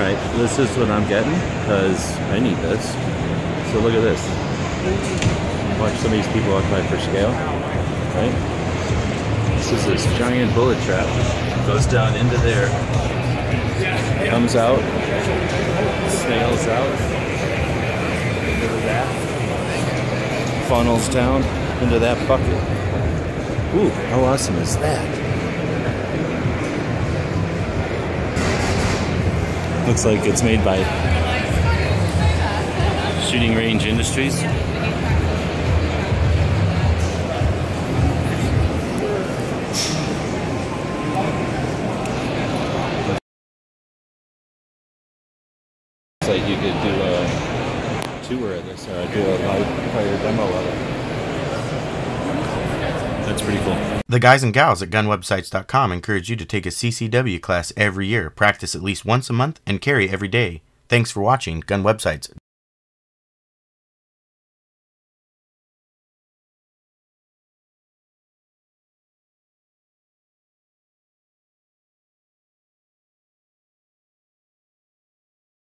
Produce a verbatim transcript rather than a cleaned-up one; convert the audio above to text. Alright, this is what I'm getting because I need this. So look at this. Watch some of these people walk by for scale. Right? This is this giant bullet trap. Goes down into there. Comes out. Snails out. Into that. Funnels down into that bucket. Ooh, how awesome is that? Looks like it's made by Shooting Range Industries. Looks like you could do a tour of this, or do a live fire demo of it. That's pretty cool. The guys and gals at gun websites dot com encourage you to take a C C W class every year, practice at least once a month, and carry every day. Thanks for watching Gun Websites.